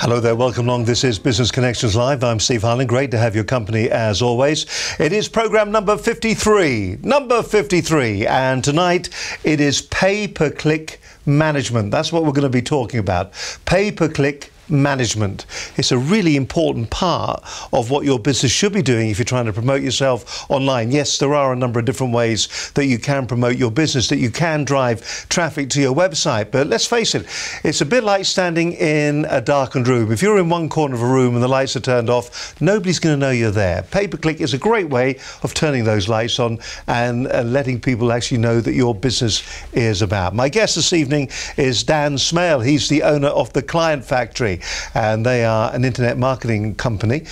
Hello there, welcome along. This is Business Connections Live. I'm Steve Harland. Great to have your company as always. It is program number 53. Number 53. And tonight it is pay-per-click management. That's what we're going to be talking about. Pay-per-click management. It's a really important part of what your business should be doing if you're trying to promote yourself online. Yes, there are a number of different ways that you can promote your business, that you can drive traffic to your website. But let's face it, it's a bit like standing in a darkened room. If you're in one corner of a room and the lights are turned off, nobody's going to know you're there. Pay-per-click is a great way of turning those lights on and letting people actually know that your business is about. My guest this evening is Dan Smale. He's the owner of the Client Factory. And they are an internet marketing company.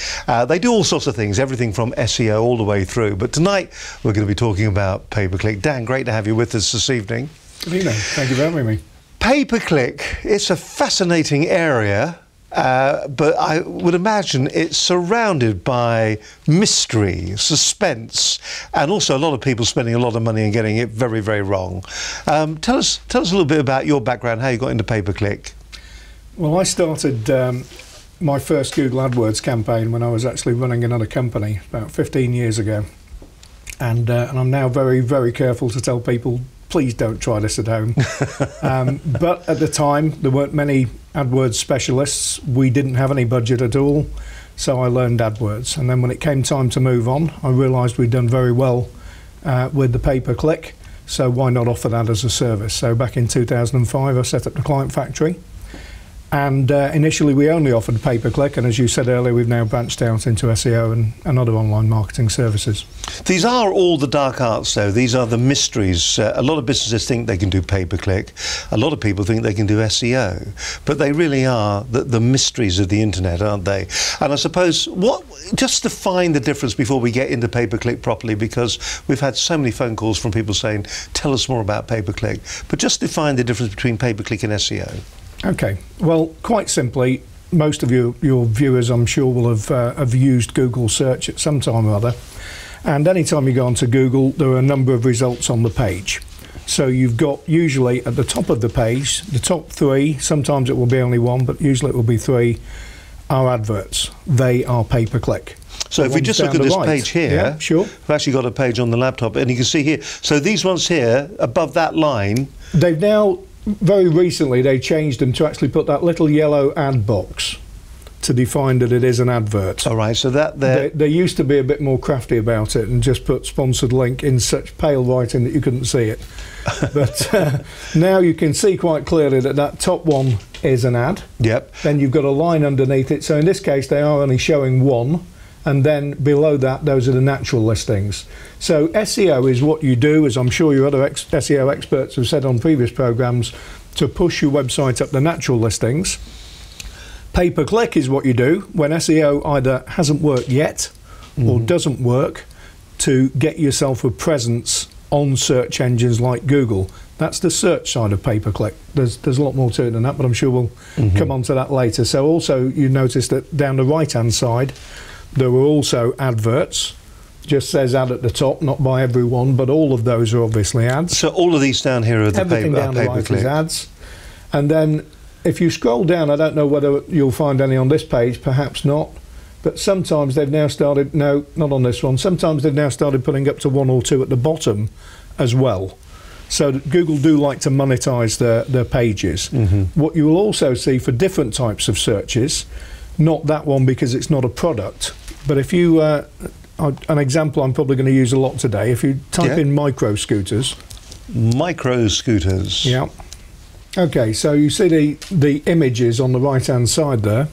They do all sorts of things, everything from SEO all the way through. But tonight, we're going to be talking about pay-per-click. Dan, great to have you with us this evening. Good evening. Thank you for having me. Pay-per-click, it's a fascinating area, but I would imagine it's surrounded by mystery, suspense, and also a lot of people spending a lot of money and getting it very, very wrong. Tell us a little bit about your background, how you got into pay-per-click. Well, I started my first Google AdWords campaign when I was actually running another company about 15 years ago. And I'm now very, very careful to tell people, please don't try this at home. But at the time, there weren't many AdWords specialists. We didn't have any budget at all. So I learned AdWords. And then when it came time to move on, I realized we'd done very well with the pay-per-click. So why not offer that as a service? So back in 2005, I set up the Client Factory. And initially we only offered pay-per-click, and as you said earlier, we've now branched out into SEO and other online marketing services. These are all the dark arts though, these are the mysteries. A lot of businesses think they can do pay-per-click, a lot of people think they can do SEO, but they really are the mysteries of the internet, aren't they? And I suppose, just define the difference before we get into pay-per-click properly, because we've had so many phone calls from people saying, tell us more about pay-per-click, but just define the difference between pay-per-click and SEO. Okay, well, quite simply, most of your viewers, I'm sure, will have used Google search at some time or other. And any time you go onto Google, there are a number of results on the page. So you've got, usually at the top of the page, the top three, sometimes it will be only one, but usually it will be three, are adverts. They are pay-per-click. So if we just look at this page here, yeah, sure. We've actually got a page on the laptop, and you can see here, so these ones here, above that line, they've now... Very recently, they changed them to actually put that little yellow ad box to define that it is an advert. All right, so that they used to be a bit more crafty about it and just put sponsored link in such pale writing that you couldn't see it. But now you can see quite clearly that that top one is an ad. Yep. Then you've got a line underneath it. So in this case, they are only showing one. And then below that, those are the natural listings. So SEO is what you do, as I'm sure your other SEO experts have said on previous programs, to push your website up the natural listings. Pay-per-click is what you do when SEO either hasn't worked yet or doesn't work, to get yourself a presence on search engines like Google. That's the search side of pay-per-click. There's a lot more to it than that, but I'm sure we'll come on to that later. So also you notice that down the right-hand side, there were also adverts. Just says ad at the top, not by everyone, but all of those are obviously ads. So all of these down here are the pay-per-click ads. And then if you scroll down, I don't know whether you'll find any on this page, perhaps not, but sometimes they've now started, no, not on this one, sometimes they've now started putting up to one or two at the bottom as well. So that Google do like to monetize their pages. What you will also see for different types of searches, not that one because it's not a product, but if you, an example I'm probably going to use a lot today, if you type in micro scooters. Micro scooters. Yeah. Okay, so you see the images on the right-hand side there,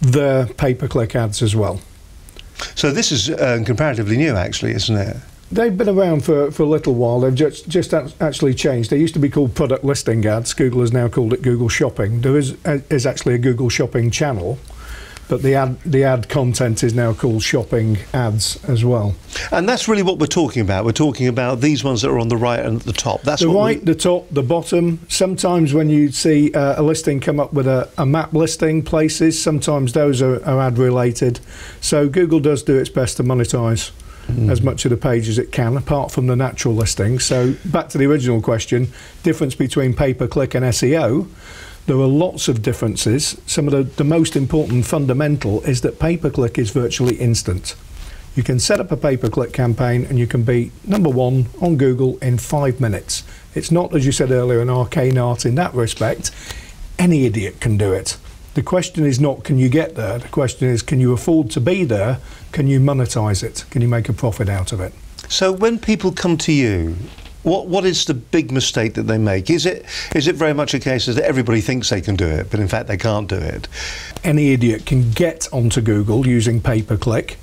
they're pay-per-click ads as well. So this is comparatively new actually, isn't it? They've been around for a little while. They've just actually changed. They used to be called product listing ads. Google has now called it Google Shopping. There is actually a Google Shopping channel, but the ad content is now called shopping ads as well. And that's really what we're talking about. We're talking about these ones that are on the right and at the top. That's the right, the top, the bottom. Sometimes when you see a listing come up with a map listing, places, sometimes those are ad related. So Google does do its best to monetize as much of the page as it can, apart from the natural listings. So back to the original question, difference between pay-per-click and SEO. There are lots of differences. Some of the most important fundamental is that pay-per-click is virtually instant. You can set up a pay-per-click campaign and you can be number one on Google in 5 minutes. It's not, as you said earlier, an arcane art in that respect. Any idiot can do it. The question is not can you get there, the question is can you afford to be there, can you monetize it, can you make a profit out of it? So when people come to you, what is the big mistake that they make? Is it very much a case that everybody thinks they can do it, but in fact they can't do it? Any idiot can get onto Google using pay-per-click,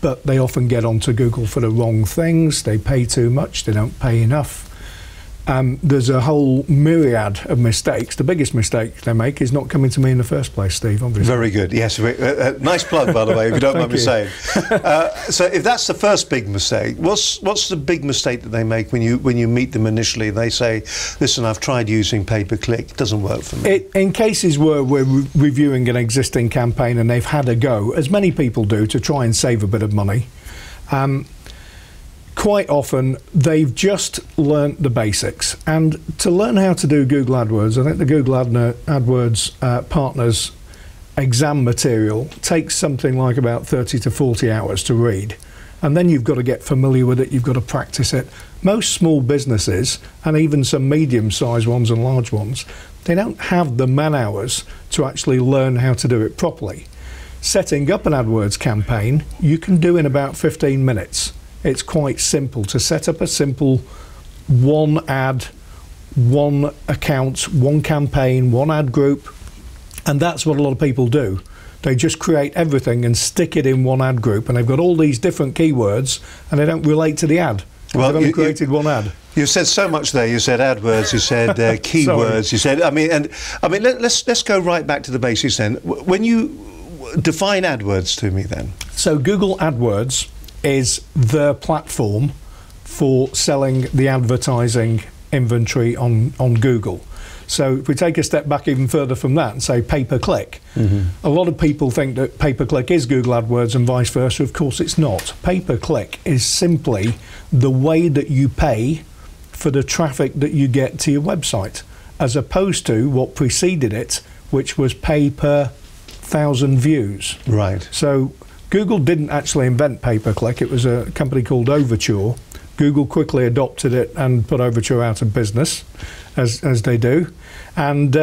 but they often get onto Google for the wrong things. They pay too much, they don't pay enough. There's a whole myriad of mistakes. The biggest mistake they make is not coming to me in the first place, Steve, obviously. Very good, yes. Nice plug, by the way, if you don't mind me saying. So if that's the first big mistake, what's the big mistake that they make when you meet them initially and they say, listen, I've tried using pay-per-click, it doesn't work for me? In cases where we're reviewing an existing campaign and they've had a go, as many people do, to try and save a bit of money, quite often they've just learnt the basics. And to learn how to do Google AdWords, I think the Google AdWords Partners exam material takes something like about 30 to 40 hours to read. And then you've got to get familiar with it, you've got to practice it. Most small businesses, and even some medium-sized ones and large ones, they don't have the man hours to actually learn how to do it properly. Setting up an AdWords campaign, you can do in about 15 minutes. It's quite simple to set up a simple one ad, one account, one campaign, one ad group, and that's what a lot of people do. They just create everything and stick it in one ad group, and they've got all these different keywords and they don't relate to the ad. Well, they've only created one ad. You said so much there. You said AdWords, you said keywords, you said, I mean let's go right back to the basics then. When you define AdWords to me then. So Google AdWords is the platform for selling the advertising inventory on Google. So if we take a step back even further from that and say pay-per-click, a lot of people think that pay-per-click is Google AdWords and vice versa. Of course it's not. Pay-per-click is simply the way that you pay for the traffic that you get to your website, as opposed to what preceded it, which was pay per 1,000 views. Right. So Google didn't actually invent pay-per-click, it was a company called Overture. Google quickly adopted it and put Overture out of business, as they do, and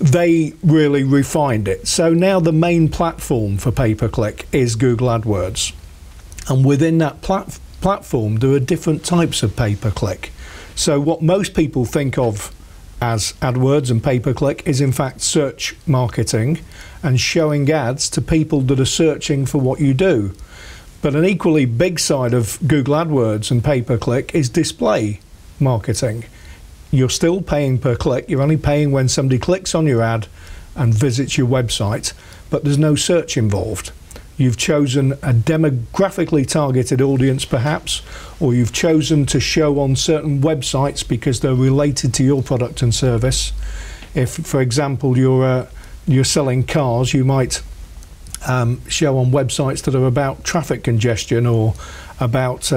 they really refined it. So now the main platform for pay-per-click is Google AdWords, and within that platform there are different types of pay-per-click. So what most people think of as AdWords and pay-per-click is in fact search marketing and showing ads to people that are searching for what you do. But an equally big side of Google AdWords and pay-per-click is display marketing. You're still paying per click, you're only paying when somebody clicks on your ad and visits your website, but there's no search involved. You've chosen a demographically targeted audience perhaps, or you've chosen to show on certain websites because they're related to your product and service. If, for example, you're selling cars, you might show on websites that are about traffic congestion or about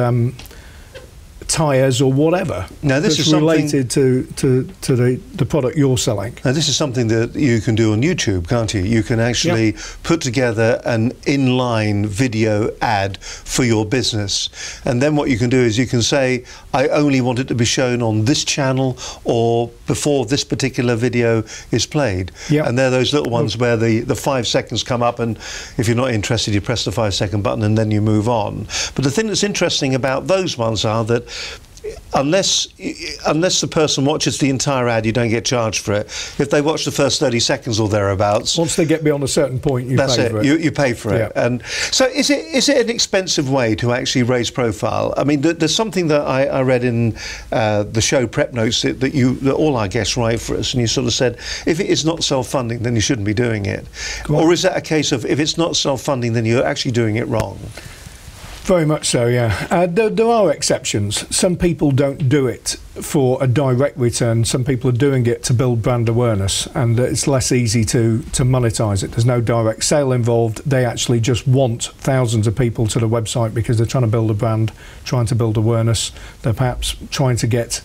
tyres or whatever. Now this is related to the product you're selling. Now this is something that you can do on YouTube, can't you? You can actually put together an inline video ad for your business, and then what you can do is you can say, I only want it to be shown on this channel or before this particular video is played. And they're those little ones where the 5 seconds come up, and if you're not interested you press the 5 second button and then you move on. But the thing that's interesting about those ones are that unless the person watches the entire ad, you don't get charged for it. If they watch the first 30 seconds or thereabouts, once they get beyond a certain point, you pay for it. And so is it an expensive way to actually raise profile? I mean, there's something that I read in the show prep notes that all our guests write for us, and you sort of said, if it is not self-funding, then you shouldn't be doing it. Or is that a case of, if it's not self-funding, then you're actually doing it wrong? Very much so, yeah. There are exceptions. Some people don't do it for a direct return. Some people are doing it to build brand awareness, and it's less easy to monetize it. There's no direct sale involved. They actually just want thousands of people to the website because they're trying to build a brand, trying to build awareness. They're perhaps trying to get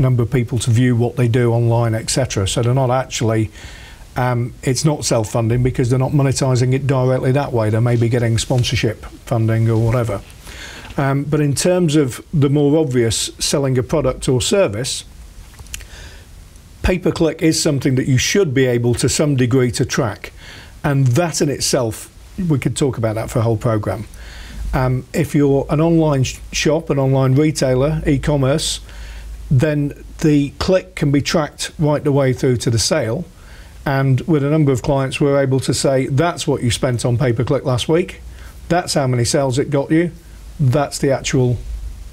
number of people to view what they do online, etc. So they're not actually, it's not self-funding because they're not monetizing it directly that way. They may be getting sponsorship funding or whatever. But in terms of the more obvious, selling a product or service, pay-per-click is something that you should be able to some degree to track. And that in itself, we could talk about that for a whole program. If you're an online shop, an online retailer, e-commerce, then the click can be tracked right the way through to the sale. And with a number of clients, we're able to say, that's what you spent on pay-per-click last week. That's how many sales it got you. That's the actual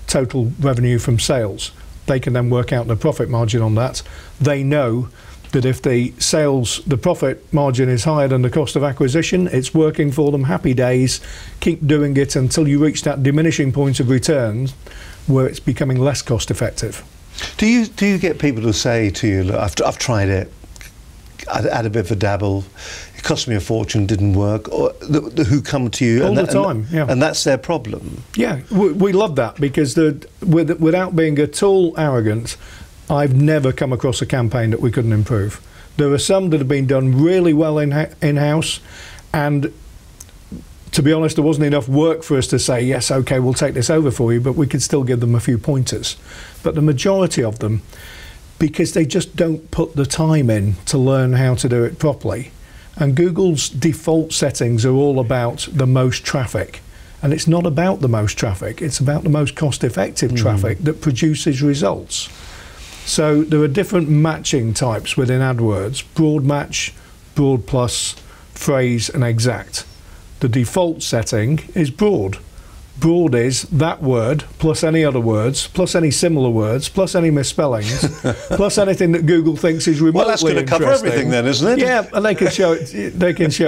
total revenue from sales. They can then work out the profit margin on that. They know that if the sales, the profit margin is higher than the cost of acquisition, it's working for them, happy days, keep doing it until you reach that diminishing point of return where it's becoming less cost effective. Do you get people to say to you, look, I've tried it, I had a bit of a dabble, it cost me a fortune, didn't work, or who come to you all the time, yeah. And that's their problem. Yeah, we love that because without being at all arrogant, I've never come across a campaign that we couldn't improve. There are some that have been done really well in-house, and to be honest, there wasn't enough work for us to say, yes, okay, we'll take this over for you, but we could still give them a few pointers. But the majority of them, because they just don't put the time in to learn how to do it properly. And Google's default settings are all about the most traffic. And it's not about the most traffic, it's about the most cost-effective traffic that produces results. So there are different matching types within AdWords: broad match, broad plus, phrase and exact. The default setting is broad. Broad is that word plus any other words, plus any similar words, plus any misspellings, plus anything that Google thinks is remotely interesting. Well, that's going to cover everything then, isn't it? Yeah, and they can show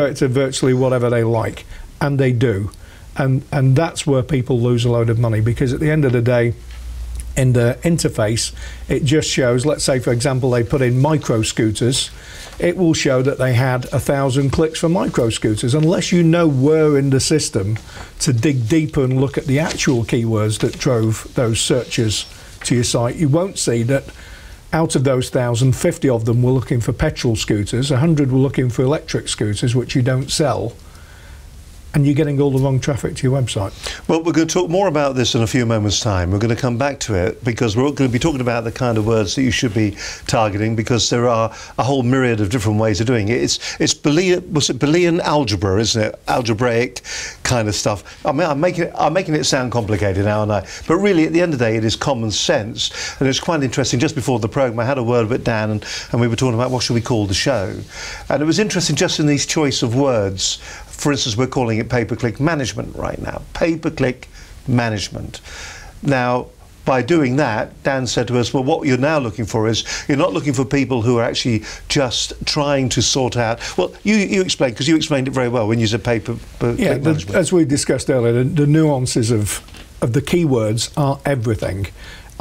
it to virtually whatever they like, and they do. And that's where people lose a load of money, because at the end of the day, in the interface, it just shows, let's say for example they put in micro scooters, it will show that they had 1,000 clicks for micro scooters, unless you know where in the system to dig deeper and look at the actual keywords that drove those searches to your site. You won't see that out of those 1,000, 50 of them were looking for petrol scooters, 100 were looking for electric scooters, which you don't sell. And you're getting all the wrong traffic to your website. Well, we're going to talk more about this in a few moments' time. We're going to come back to it because we're going to be talking about the kind of words that you should be targeting, because there are a whole myriad of different ways of doing it. It's Boolean, was it Boolean algebra, isn't it? Algebraic kind of stuff. I mean, I'm making it sound complicated now, aren't I? But really, at the end of the day, it is common sense. And it's quite interesting. Just before the programme, I had a word with Dan, and we were talking about what should we call the show. And it was interesting just in these choice of words. For instance, we're calling it pay-per-click management right now. Pay-per-click management. Now, by doing that, Dan said to us, well, what you're now looking for is, you're not looking for people who are actually just trying to sort out. Well, you explained, because you explained it very well when you said pay-per-click management. As we discussed earlier, the nuances of the keywords are everything.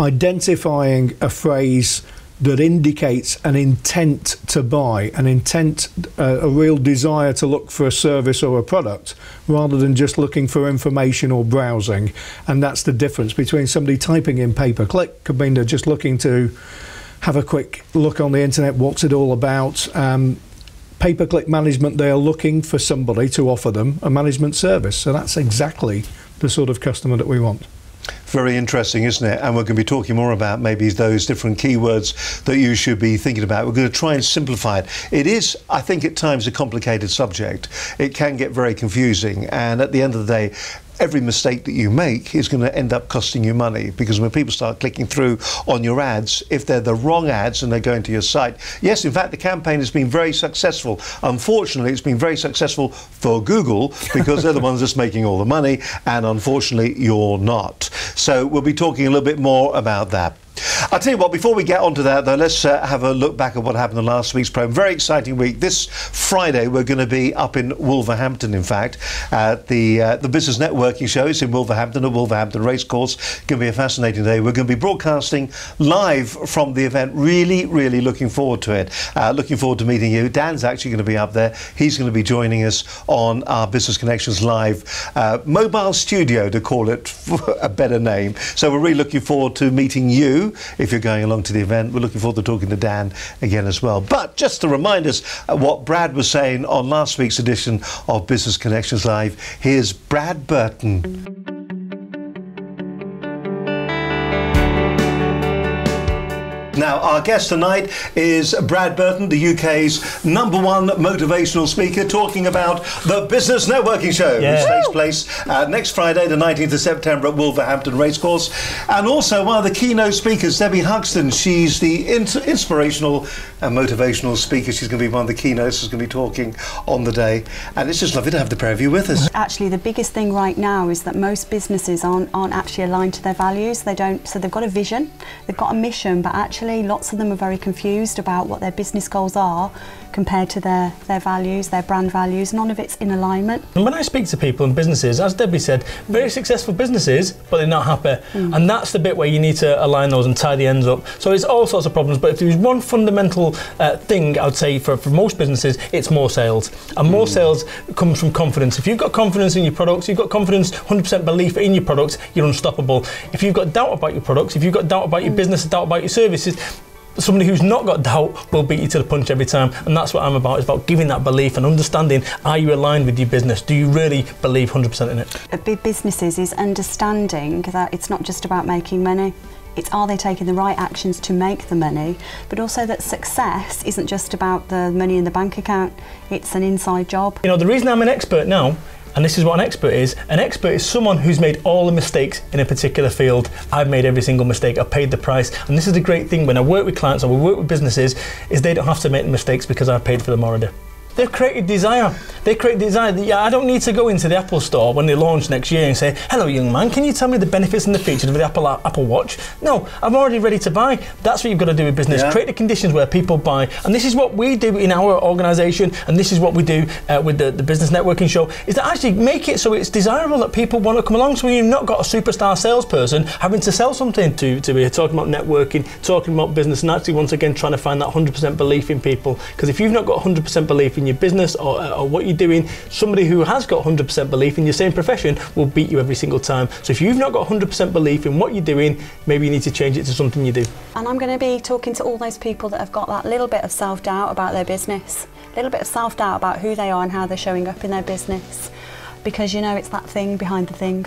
Identifying a phrase that indicates an intent to buy, an intent, a real desire to look for a service or a product, rather than just looking for information or browsing. And that's the difference between somebody typing in pay-per-click, could mean they're just looking to have a quick look on the internet, what's it all about. Pay-per-click management, they are looking for somebody to offer them a management service. So that's exactly the sort of customer that we want. Very interesting, isn't it? And we're going to be talking more about maybe those different keywords that you should be thinking about. We're going to try and simplify it. It is, I think, at times a complicated subject. It can get very confusing, and at the end of the day, every mistake that you make is going to end up costing you money, because when people start clicking through on your ads, if they're the wrong ads and they're going to your site. Yes, in fact, the campaign has been very successful. Unfortunately, it's been very successful for Google, because they're the ones that's making all the money, and unfortunately, you're not. So we'll be talking a little bit more about that. I'll tell you what, before we get onto that, though, let's have a look back at what happened in last week's program. Very exciting week. This Friday, we're going to be up in Wolverhampton, in fact, at the Business Networking Show. It's in Wolverhampton, at Wolverhampton Racecourse. It's going to be a fascinating day. We're going to be broadcasting live from the event. Really, really looking forward to it. Looking forward to meeting you. Dan's actually going to be up there. He's going to be joining us on our Business Connections Live mobile studio, to call it a better name. So we're really looking forward to meeting you. do if you're going along to the event. We're looking forward to talking to Dan again as well. But just to remind us what Brad was saying on last week's edition of Business Connections Live, here's Brad Burton. Now, our guest tonight is Brad Burton, the UK's #1 motivational speaker, talking about the Business Networking Show, which takes place next Friday, the 19th of September at Wolverhampton Racecourse. And also one of the keynote speakers, Debbie Huxton. She's the inspirational and motivational speaker. She's going to be one of the keynotes who's going to be talking on the day. And it's just lovely to have the pair of you with us. Actually, the biggest thing right now is that most businesses aren't actually aligned to their values. They don't, so they've got a vision, they've got a mission, but actually lots of them are very confused about what their business goals are compared to their values, their brand values. None of it's in alignment. And when I speak to people and businesses, as Debbie said, very successful businesses, but they're not happy. And that's the bit where you need to align those and tie the ends up. So it's all sorts of problems, but if there's one fundamental thing, I would say for most businesses, it's more sales. And more sales comes from confidence. If you've got confidence in your products, you've got confidence, 100% belief in your products, you're unstoppable. If you've got doubt about your products, if you've got doubt about your business, doubt about your services, somebody who's not got doubt will beat you to the punch every time. And that's what I'm about. It's about giving that belief and understanding, are you aligned with your business? Do you really believe 100% in it? Big businesses is understanding that it's not just about making money. It's are they taking the right actions to make the money, but also that success isn't just about the money in the bank account. It's an inside job. You know, the reason I'm an expert now, and this is what an expert is someone who's made all the mistakes in a particular field. I've made every single mistake, I've paid the price. And this is the great thing when I work with clients or we work with businesses, is they don't have to make mistakes because I've paid for them already. They've created desire. They create desire. Yeah, I don't need to go into the Apple store when they launch next year and say, hello young man, can you tell me the benefits and the features of the Apple Watch? No, I'm already ready to buy. That's what you've got to do with business. Yeah. Create the conditions where people buy. And this is what we do in our organisation, and this is what we do with the Business Networking Show, is to actually make it so it's desirable that people want to come along. So when you've not got a superstar salesperson having to sell something to be talking about networking, talking about business, and actually once again trying to find that 100% belief in people. Because if you've not got 100% belief in your business or what you're doing, somebody who has got 100% belief in your same profession will beat you every single time. So if you've not got 100% belief in what you're doing, maybe you need to change it to something you do. And I'm going to be talking to all those people that have got that little bit of self-doubt about their business, a little bit of self-doubt about who they are and how they're showing up in their business. Because, you know, it's that thing behind the thing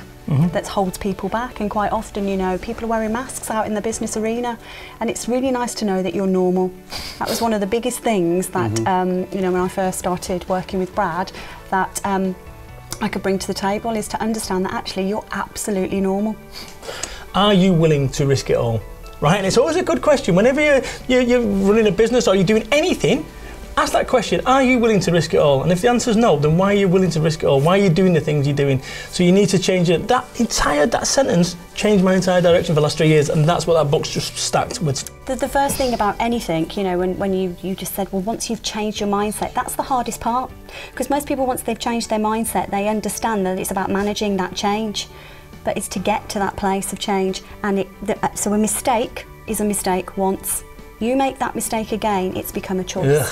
that holds people back. And quite often, you know, people are wearing masks out in the business arena, and it's really nice to know that you're normal. That was one of the biggest things that, you know, when I first started working with Brad, that I could bring to the table is to understand that actually you're absolutely normal. Are you willing to risk it all? Right, and it's always a good question. Whenever you're running a business or you're doing anything, ask that question, are you willing to risk it all? And if the answer is no, then why are you willing to risk it all? Why are you doing the things you're doing? So you need to change it. That sentence changed my entire direction for the last 3 years, and that's what that book's just stacked with. The first thing about anything, you know, when you just said, well, once you've changed your mindset, that's the hardest part. Because most people, once they've changed their mindset, they understand that it's about managing that change. But it's to get to that place of change. And so a mistake is a mistake once. You make that mistake again, it's become a choice.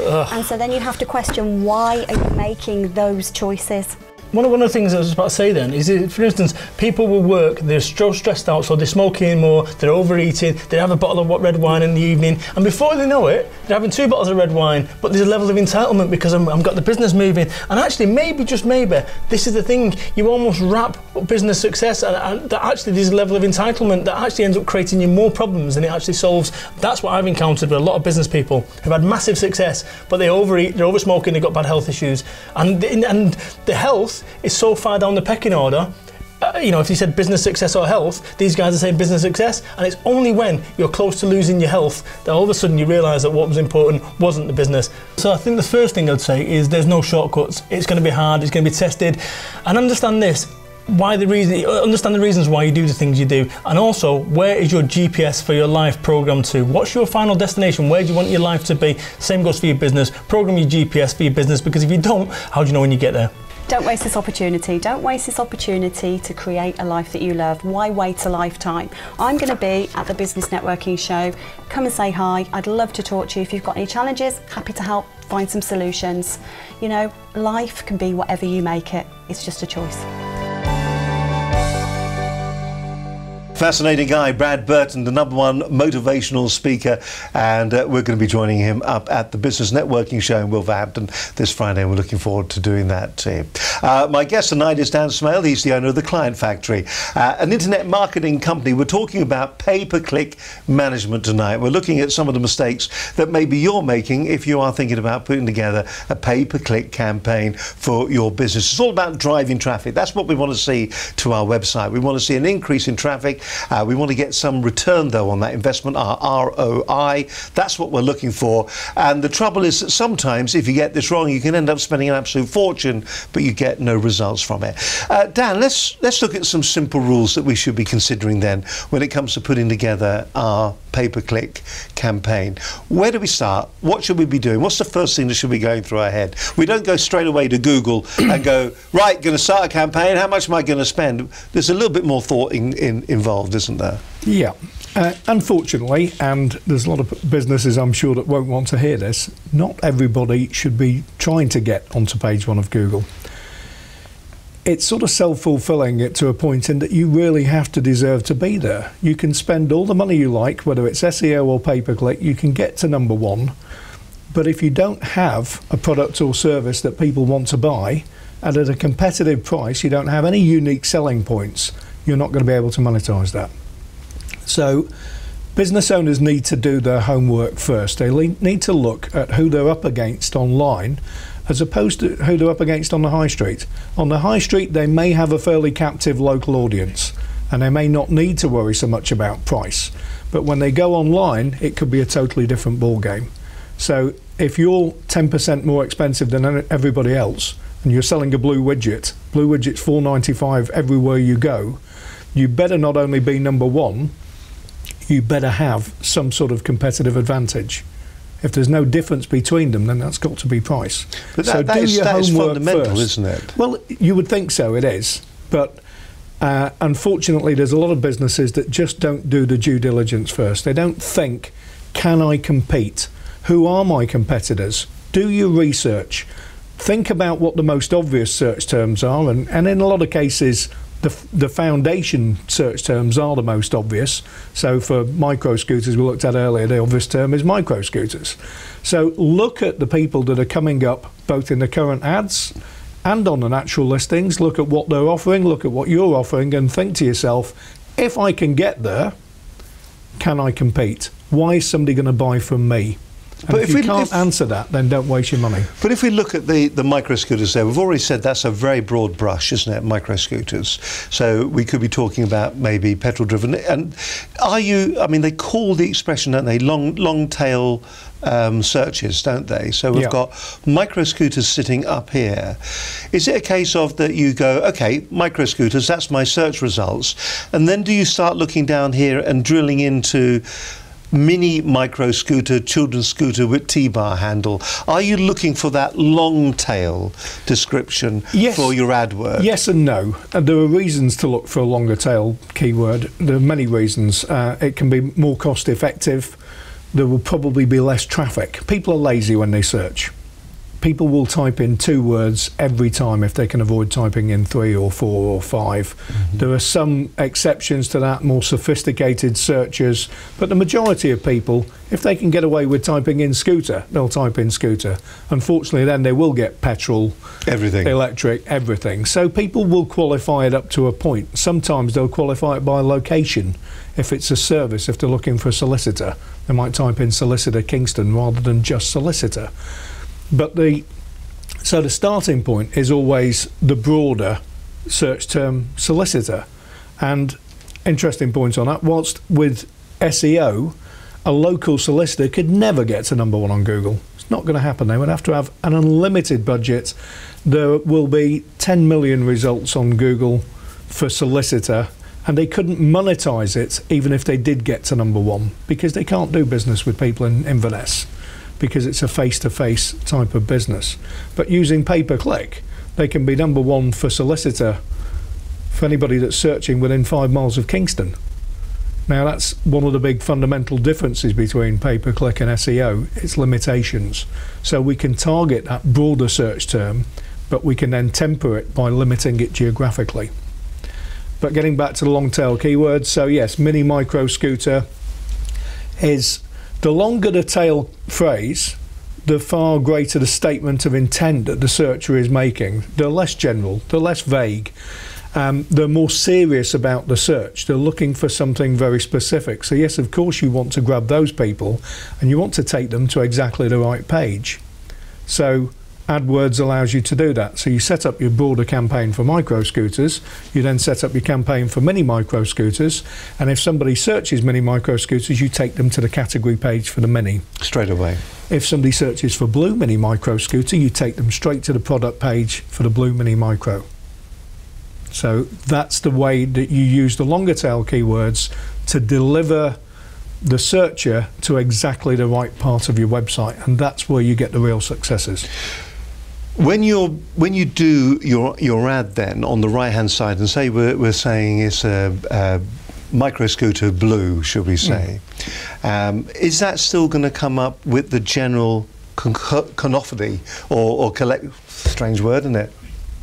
And so then you have to question, why are you making those choices? One of the things I was about to say then is, that, for instance, people will work, they're so stressed out, so they're smoking more, they're overeating, they have a bottle of red wine in the evening, and before they know it, they're having 2 bottles of red wine, but there's a level of entitlement because I've got the business moving. And actually, maybe, just maybe, this is the thing, you almost wrap up business success, and that actually there's a level of entitlement that actually ends up creating you more problems than it actually solves. That's what I've encountered with a lot of business people who've had massive success, but they overeat, they're oversmoking, they've got bad health issues. And the health is so far down the pecking order. You know, if you said business success or health, these guys are saying business success, and it's only when you're close to losing your health that all of a sudden you realise that what was important wasn't the business. So I think the first thing I'd say is there's no shortcuts. It's going to be hard, it's going to be tested, and understand this. Understand the reasons why you do the things you do, and also where is your GPS for your life programmed to? What's your final destination? Where do you want your life to be? Same goes for your business. Program your GPS for your business, because if you don't, how do you know when you get there? Don't waste this opportunity. Don't waste this opportunity to create a life that you love. Why wait a lifetime? I'm going to be at the Business Networking Show. Come and say hi. I'd love to talk to you. If you've got any challenges, happy to help find some solutions. You know, life can be whatever you make it. It's just a choice. Fascinating guy, Brad Burton, the #1 motivational speaker, and we're going to be joining him up at the Business Networking Show in Wolverhampton this Friday, and we're looking forward to doing that too. My guest tonight is Dan Smale. He's the owner of the Client Factory, an internet marketing company. We're talking about pay-per-click management tonight. We're looking at some of the mistakes that maybe you're making if you are thinking about putting together a pay-per-click campaign for your business. It's all about driving traffic. That's what we want to see to our website. We want to see an increase in traffic. We want to get some return though on that investment, our ROI. That's what we're looking for. And the trouble is that sometimes if you get this wrong, you can end up spending an absolute fortune, but you get no results from it. Dan, let's look at some simple rules that we should be considering then when it comes to putting together our pay-per-click campaign. Where do we start? What should we be doing? What's the first thing that should be going through our head? We don't go straight away to Google and go, right, going to start a campaign, how much am I going to spend? There's a little bit more thought involved, isn't there? Yeah, unfortunately, and there's a lot of businesses I'm sure that won't want to hear this, not everybody should be trying to get onto page 1 of Google. It's sort of self-fulfilling it to a point in that you really have to deserve to be there. You can spend all the money you like, whether it's SEO or pay-per-click, you can get to #1, but if you don't have a product or service that people want to buy, and at a competitive price, you don't have any unique selling points, you're not going to be able to monetize that. So business owners need to do their homework first. They need to look at who they're up against online as opposed to who they're up against on the high street. On the high street, they may have a fairly captive local audience and they may not need to worry so much about price. But when they go online, it could be a totally different ball game. So if you're 10% more expensive than everybody else and you're selling a blue widget's $4.95 everywhere you go, you better not only be #1, you better have some sort of competitive advantage. If there's no difference between them, then that's got to be price. But so that is fundamental first, isn't it? Well, you would think so, it is. But unfortunately, there's a lot of businesses that just don't do the due diligence first. They don't think, can I compete? Who are my competitors? Do your research. Think about what the most obvious search terms are, and in a lot of cases, the foundation search terms are the most obvious. So for micro scooters we looked at earlier, the obvious term is micro scooters. So look at the people that are coming up both in the current ads and on the natural listings, look at what they're offering, look at what you're offering, and think to yourself, if I can get there, can I compete? Why is somebody going to buy from me? And but if you can't answer that, then don't waste your money. But if we look at the micro scooters there, we've already said that's a very broad brush, isn't it, micro scooters? So we could be talking about maybe petrol driven. And are you, I mean, they call the expression, don't they, long tail searches, don't they? So we've got micro scooters sitting up here. Is it a case of that you go, okay, micro scooters, that's my search results. And then do you start looking down here and drilling into mini micro scooter, children's scooter with T-bar handle? Are you looking for that long tail description for your AdWords? Yes and no. And there are reasons to look for a longer tail keyword. There are many reasons. It can be more cost effective. There will probably be less traffic. People are lazy when they search. People will type in 2 words every time if they can avoid typing in 3 or 4 or 5. Mm-hmm. There are some exceptions to that, more sophisticated searchers, but the majority of people, if they can get away with typing in scooter, they'll type in scooter. Unfortunately, then they will get petrol, everything, electric, everything. So people will qualify it up to a point. Sometimes they'll qualify it by location. If it's a service, if they're looking for a solicitor, they might type in solicitor Kingston rather than just solicitor. But so the starting point is always the broader search term solicitor. And interesting point on that, whilst with SEO, a local solicitor could never get to #1 on Google. It's not going to happen. They would have to have an unlimited budget. There will be 10 million results on Google for solicitor, and they couldn't monetize it even if they did get to #1, because they can't do business with people in Inverness, because it's a face-to-face type of business. But using pay-per-click, they can be #1 for solicitor for anybody that's searching within 5 miles of Kingston. Now that's one of the big fundamental differences between pay-per-click and SEO, its limitations. So we can target that broader search term, but we can then temper it by limiting it geographically. But getting back to the long tail keywords, so yes, mini, micro, scooter is the longer the tail phrase, the far greater the statement of intent that the searcher is making. They're less general, they're less vague. They're more serious about the search. They're looking for something very specific. So yes, of course you want to grab those people and you want to take them to exactly the right page. So AdWords allows you to do that. So you set up your broader campaign for micro scooters, you then set up your campaign for mini micro scooters, and if somebody searches mini micro scooters, you take them to the category page for the mini. Straight away. If somebody searches for blue mini micro scooter, you take them straight to the product page for the blue mini micro. So that's the way that you use the longer tail keywords to deliver the searcher to exactly the right part of your website, and that's where you get the real successes. When you do your ad then on the right hand side, and say we're saying it's a micro scooter blue, should we say, is that still going to come up with the general cacophony or collect, strange word, isn't it?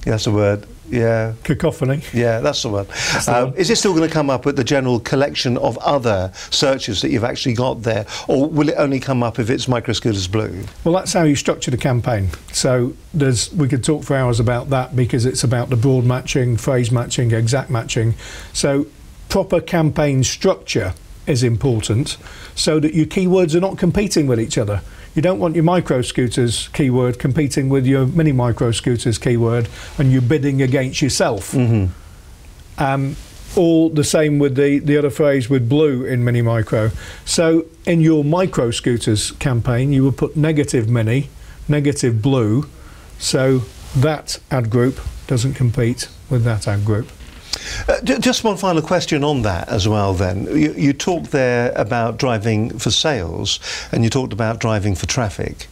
Yeah, that's a word. Yeah. Cacophony. Yeah, that's the one. That's the one. Is it still going to come up with the general collection of other searches that you've actually got there, or will it only come up if it's micro scooters blue? Well, that's how you structure the campaign. So we could talk for hours about that, because it's about the broad matching, phrase matching, exact matching. So proper campaign structure is important so that your keywords are not competing with each other. You don't want your micro scooters keyword competing with your mini micro scooters keyword and you're bidding against yourself. All the same with the other phrase with blue in mini micro. So in your micro scooters campaign you would put negative mini, negative blue, so that ad group doesn't compete with that ad group. Just one final question on that as well then. You talked there about driving for sales and you talked about driving for traffic.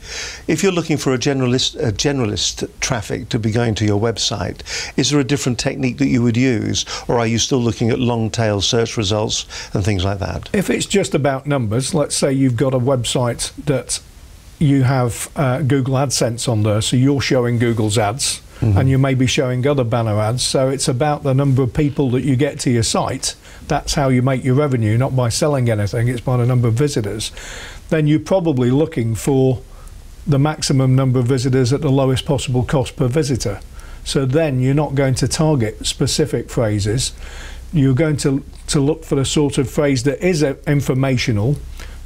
If you're looking for a generalist traffic to be going to your website, is there a different technique that you would use, or are you still looking at long tail search results and things like that? If it's just about numbers, let's say you've got a website that you have Google AdSense on there, so you're showing Google's ads. And you may be showing other banner ads, so it's about the number of people that you get to your site. That's how you make your revenue, not by selling anything, it's by the number of visitors. Then you're probably looking for the maximum number of visitors at the lowest possible cost per visitor. So then you're not going to target specific phrases, you're going to look for the sort of phrase that is informational,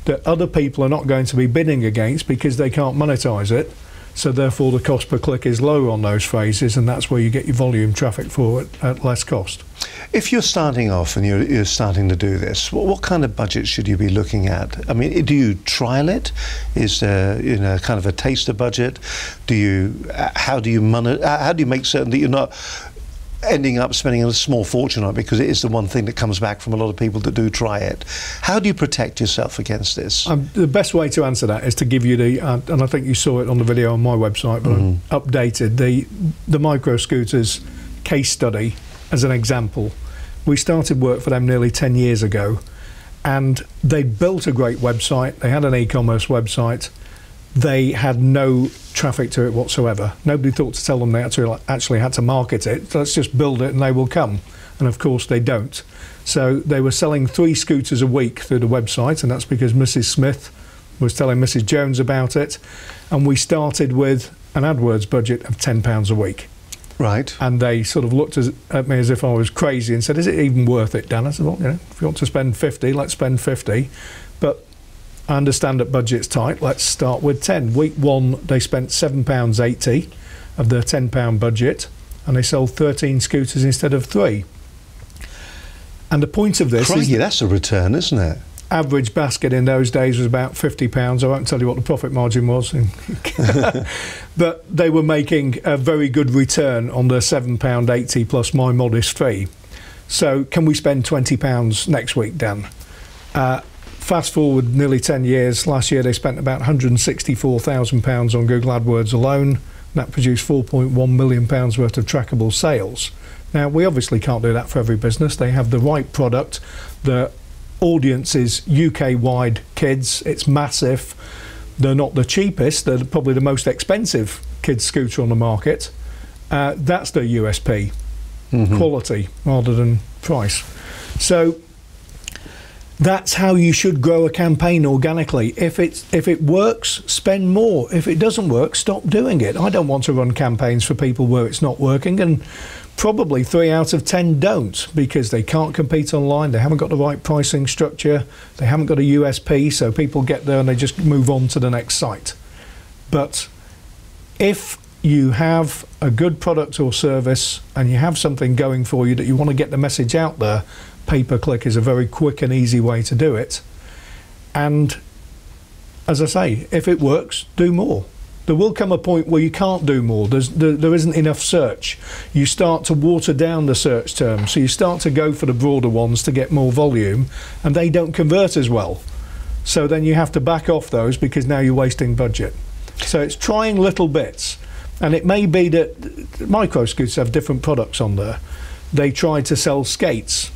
that other people are not going to be bidding against because they can't monetize it. So therefore the cost per click is low on those phrases, and that's where you get your volume traffic for at less cost. If you're starting off and you're starting to do this, what kind of budget should you be looking at? I mean, do you trial it? Is there, you know, kind of a taster budget? Do you, how do you make certain that you're not ending up spending a small fortune on it, because it is the one thing that comes back from a lot of people that do try it. How do you protect yourself against this? The best way to answer that is to give you the, and I think you saw it on the video on my website, but I updated the micro scooters case study as an example. We started work for them nearly 10 years ago, and they built a great website. They had an e-commerce website. They had no traffic to it whatsoever. Nobody thought to tell them they actually had to market it. So let's just build it and they will come. And of course they don't. So they were selling 3 scooters a week through the website, and that's because Mrs. Smith was telling Mrs. Jones about it. And we started with an AdWords budget of £10 a week. Right. And they sort of looked at me as if I was crazy and said, is it even worth it, Dan? I said, well, you know, if you want to spend 50, let's spend 50. But I understand that budget's tight, let's start with 10. Week one, they spent £7.80 of their £10 budget, and they sold 13 scooters instead of 3. And the point of this is, that's a return, isn't it? Average basket in those days was about £50. I won't tell you what the profit margin was. But they were making a very good return on their £7.80 plus my modest fee. So can we spend £20 next week, Dan? Fast forward nearly 10 years, last year they spent about £164,000 on Google AdWords alone, and that produced £4.1 million worth of trackable sales. Now, we obviously can't do that for every business. They have the right product, the audience is UK-wide kids, it's massive, they're not the cheapest, they're probably the most expensive kids scooter on the market. That's their USP. quality rather than price. So that's how you should grow a campaign organically. If it works, spend more. If it doesn't work, stop doing it. I don't want to run campaigns for people where it's not working, and probably 3 out of 10 don't, because they can't compete online, they haven't got the right pricing structure, they haven't got a USP, so people get there and they just move on to the next site. But if you have a good product or service and you have something going for you that you want to get the message out there, pay-per-click is a very quick and easy way to do it. And as I say, if it works, do more. There will come a point where you can't do more. There isn't enough search. You start to water down the search terms, so you start to go for the broader ones to get more volume, and they don't convert as well. So then you have to back off those because now you're wasting budget. So it's trying little bits, and it may be that micro scooters have different products on there. They try to sell skates,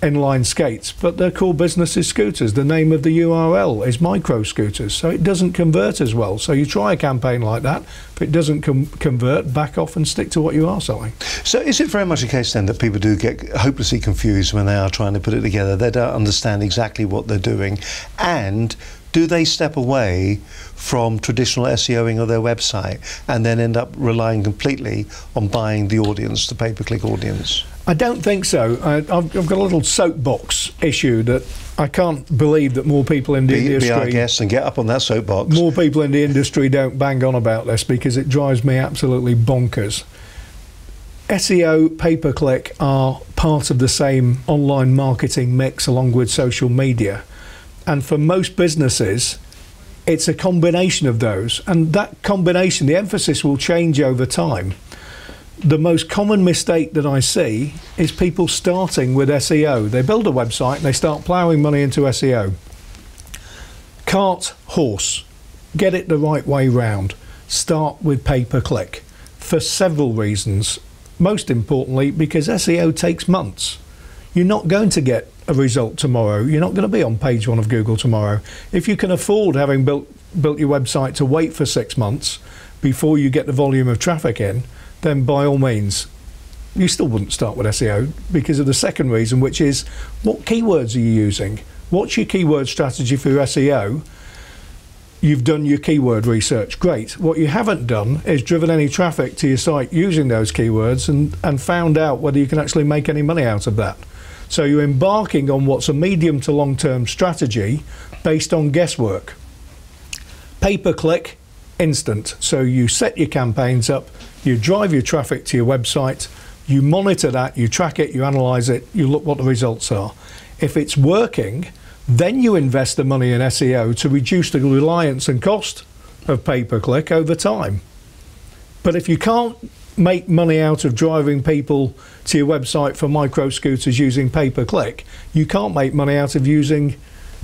inline skates, but their core business is scooters. The name of the URL is micro scooters, so it doesn't convert as well. So you try a campaign like that, if it doesn't convert, back off and stick to what you are selling. So is it very much a case then that people do get hopelessly confused when they are trying to put it together? They don't understand exactly what they're doing, and do they step away from traditional SEOing of their website and then end up relying completely on buying the audience, the pay-per-click audience? I don't think so. I've got a little soapbox issue that I can't believe that more people in the industry... Be our guest and get up on that soapbox. More people in the industry don't bang on about this because it drives me absolutely bonkers. SEO, pay-per-click are part of the same online marketing mix along with social media. And for most businesses, it's a combination of those. And that combination, the emphasis will change over time. The most common mistake that I see is people starting with SEO. They build a website and they start ploughing money into SEO. Cart, horse. Get it the right way round. Start with pay-per-click for several reasons. Most importantly, because SEO takes months. You're not going to get a result tomorrow. You're not going to be on page 1 of Google tomorrow. If you can afford, having built your website, to wait for 6 months before you get the volume of traffic in, then by all means, you still wouldn't start with SEO because of the second reason, which is what keywords are you using? What's your keyword strategy for your SEO? You've done your keyword research, great. What you haven't done is driven any traffic to your site using those keywords and found out whether you can actually make any money out of that. So you're embarking on what's a medium to long-term strategy based on guesswork. Pay-per-click, instant. So you set your campaigns up, you drive your traffic to your website, you monitor that, you track it, you analyze it, you look what the results are. If it's working, then you invest the money in SEO to reduce the reliance and cost of pay-per-click over time. But if you can't make money out of driving people to your website for micro scooters using pay-per-click, you can't make money out of using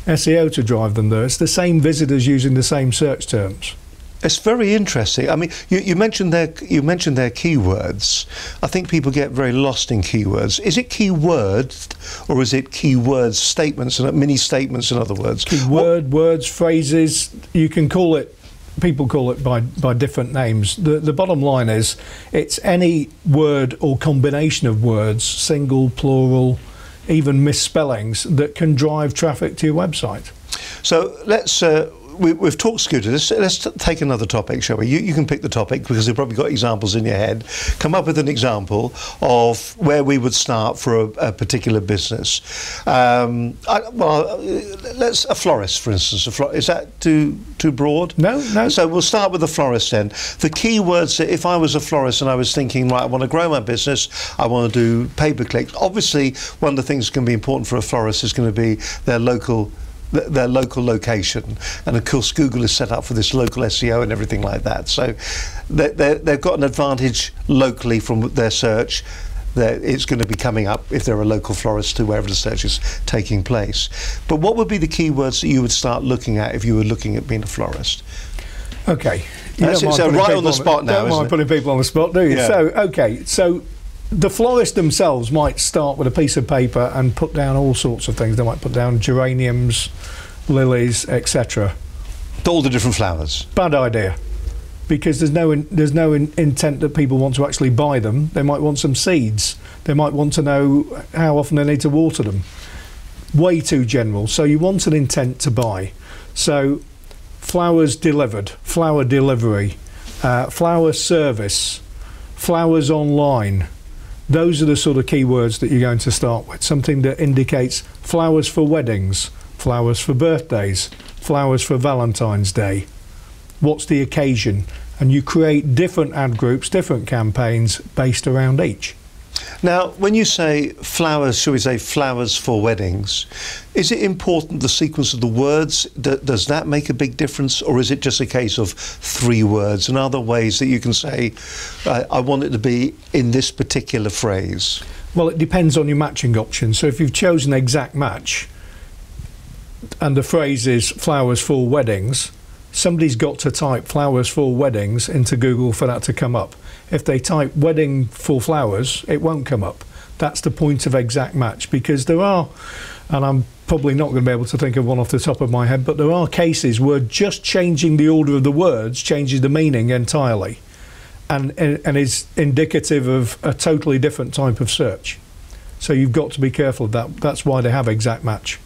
SEO to drive them there. It's the same visitors using the same search terms. It's very interesting. I mean, you mentioned their keywords. I think people get very lost in keywords. Is it keywords or is it keyword statements and mini statements? In other words, keyword, words, phrases. You can call it. People call it by different names. The bottom line is it's any word or combination of words, single, plural, even misspellings, that can drive traffic to your website. So let's, we've talked scooters, let's take another topic, shall we? You can pick the topic because you've probably got examples in your head. Come up with an example of where we would start for a particular business. Let's a florist, for instance. Is that too broad? No. So we'll start with the florist then. The key words that if I was a florist and I was thinking, right, I want to grow my business, I want to do pay-per-click. Obviously, one of the things that's going to be important for a florist is going to be their local location, and of course Google is set up for this local SEO and everything like that, so they've got an advantage locally from their search that it's going to be coming up if they're a local florist to wherever the search is taking place. But what would be the keywords that you would start looking at if you were looking at being a florist? Okay, so right on the spot now, isn't it? Don't mind putting people on the spot, do you? Yeah. So okay, so the florist themselves might start with a piece of paper and put down all sorts of things. They might put down geraniums, lilies, etc. All the different flowers. Bad idea. because there's no intent that people want to actually buy them. They might want some seeds. They might want to know how often they need to water them. Way too general. So you want an intent to buy. So flowers delivered, flower delivery, flower service, flowers online. Those are the sort of keywords that you're going to start with. Something that indicates flowers for weddings, flowers for birthdays, flowers for Valentine's Day. What's the occasion? And you create different ad groups, different campaigns based around each. Now, when you say flowers, shall we say flowers for weddings, is it important the sequence of the words? Does that make a big difference, or is it just a case of three words? And are there ways that you can say, I want it to be in this particular phrase? Well, it depends on your matching options. So if you've chosen exact match and the phrase is flowers for weddings, somebody's got to type flowers for weddings into Google for that to come up. If they type wedding for flowers, it won't come up. That's the point of exact match, because there are, and I'm probably not going to be able to think of one off the top of my head, but there are cases where just changing the order of the words changes the meaning entirely and is indicative of a totally different type of search. So you've got to be careful of that. That's why they have exact match.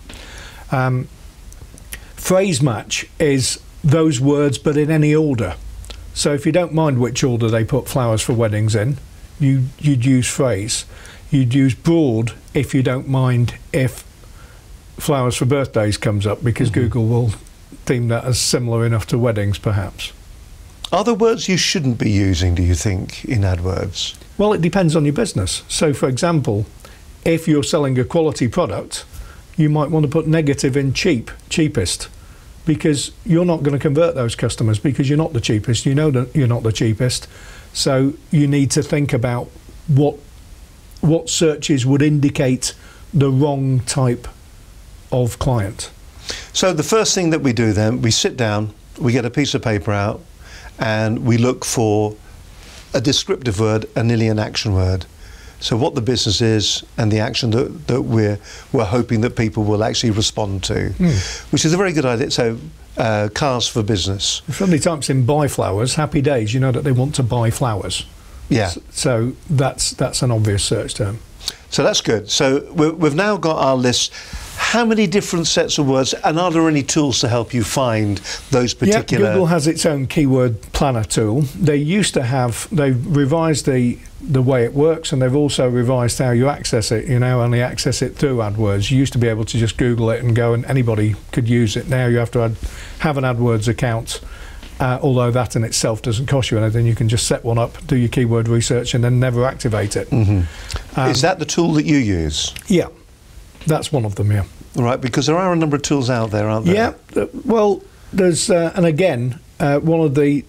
Phrase match is those words but in any order. So if you don't mind which order they put flowers for weddings in, you'd use phrase. You'd use broad if you don't mind if flowers for birthdays comes up, because Google will deem that as similar enough to weddings perhaps. Are there words you shouldn't be using, do you think, in AdWords? Well, it depends on your business. So for example, if you're selling a quality product, you might want to put negative in cheap, cheapest, because you're not going to convert those customers because you're not the cheapest. You know that you're not the cheapest, so you need to think about what searches would indicate the wrong type of client. So the first thing that we do then, we sit down, we get a piece of paper out, and we look for a descriptive word and nearly an action word. So what the business is and the action that we're hoping that people will actually respond to, which is a very good idea. So cars for business. If somebody types in buy flowers, happy days, you know that they want to buy flowers. Yeah. So that's an obvious search term. So that's good. So we've now got our list. How many different sets of words, and are there any tools to help you find those particular? Yeah, Google has its own keyword planner tool. They used to have, they've revised the way it works, and they've also revised how you access it. You now only access it through AdWords. You used to be able to just Google it and go, and anybody could use it. Now you have to have an AdWords account, although that in itself doesn't cost you anything. You can just set one up, do your keyword research, and then never activate it. Is that the tool that you use? Yeah. That's one of them, yeah. Right, because there are a number of tools out there, aren't there? Yeah, well, there's, and again, one of the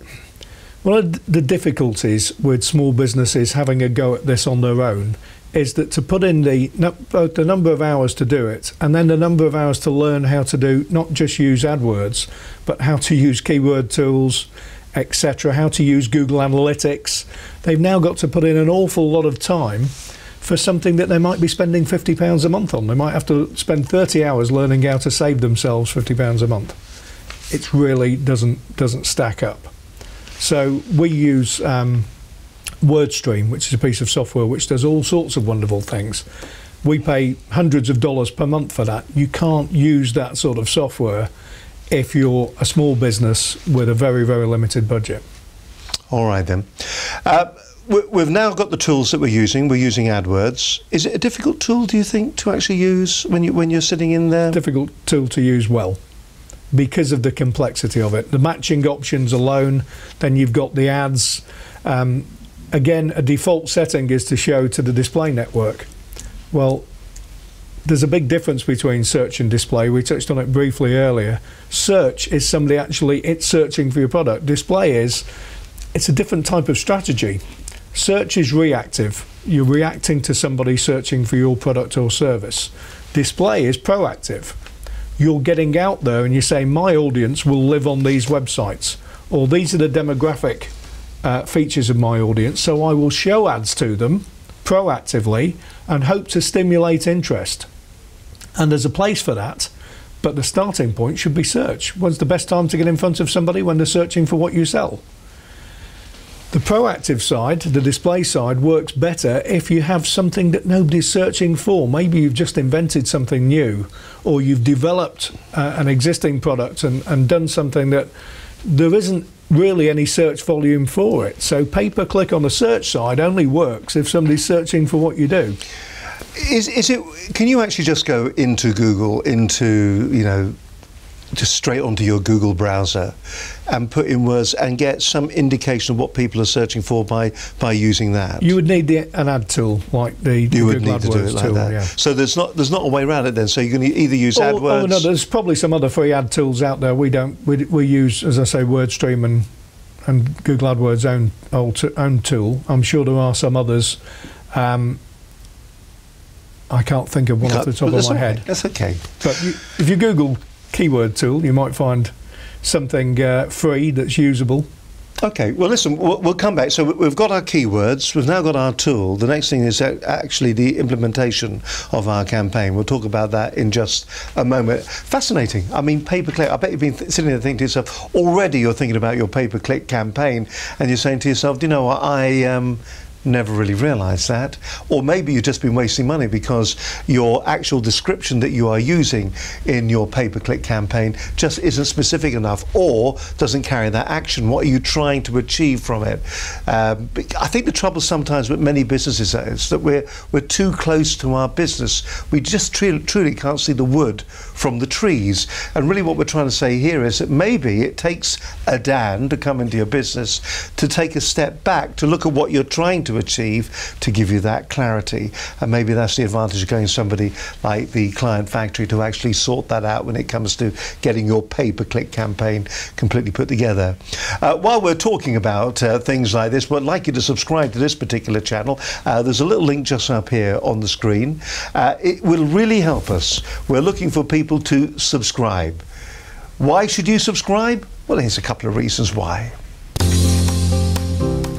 difficulties with small businesses having a go at this on their own is that to put in both the number of hours to do it and then the number of hours to learn how to do, not just use AdWords, but how to use keyword tools, etc., how to use Google Analytics. They've now got to put in an awful lot of time for something that they might be spending £50 a month on. They might have to spend 30 hours learning how to save themselves £50 a month. It really doesn't stack up. So we use WordStream, which is a piece of software which does all sorts of wonderful things. We pay hundreds of dollars per month for that. You can't use that sort of software if you're a small business with a very, very limited budget. All right then. We've now got the tools that we're using. We're using AdWords. Is it a difficult tool, do you think, to actually use when you're sitting in there? Difficult tool to use well, because of the complexity of it. The matching options alone, then you've got the ads. Again, a default setting is to show to the display network. Well, there's a big difference between search and display. We touched on it briefly earlier. Search is somebody actually, it's searching for your product. Display is, it's a different type of strategy. Search is reactive. You're reacting to somebody searching for your product or service. Display is proactive. You're getting out there and you say, my audience will live on these websites, or these are the demographic features of my audience, so I will show ads to them proactively and hope to stimulate interest. And there's a place for that, but the starting point should be search. When's the best time to get in front of somebody? When they're searching for what you sell. The proactive side, the display side, works better if you have something that nobody's searching for. Maybe you've just invented something new, or you've developed an existing product and done something that there isn't really any search volume for it. So pay-per-click on the search side only works if somebody's searching for what you do. Can you actually just go into Google, just straight onto your Google browser and put in words and get some indication of what people are searching for by using that? You would need an ad tool like the Google AdWords tool. Yeah. So there's not a way around it then. So you can either use AdWords. Oh no, there's probably some other free ad tools out there. We use, as I say, WordStream and Google AdWords' own tool. I'm sure there are some others. I can't think of one off the top of my head. That's okay. But if you Google keyword tool, you might find something free that's usable. Okay, well listen, we'll come back. So we've got our keywords, we've now got our tool. The next thing is actually the implementation of our campaign. We'll talk about that in just a moment. Fascinating. I mean, pay-per-click. I bet you've been sitting there thinking to yourself, already you're thinking about your pay-per-click campaign, and you're saying to yourself, do you know what, I never really realised that. Or maybe you've just been wasting money because your actual description that you are using in your pay-per-click campaign just isn't specific enough or doesn't carry that action. What are you trying to achieve from it? I think the trouble sometimes with many businesses is that we're too close to our business. We just truly can't see the wood from the trees. And really what we're trying to say here is that maybe it takes a Dan to come into your business to take a step back, to look at what you're trying to achieve, to give you that clarity. And maybe that's the advantage of going to somebody like the Client Factory to actually sort that out when it comes to getting your pay-per-click campaign completely put together. While we're talking about things like this, we'd like you to subscribe to this particular channel. There's a little link just up here on the screen. It will really help us. We're looking for people to subscribe. Why should you subscribe? Well, here's a couple of reasons why.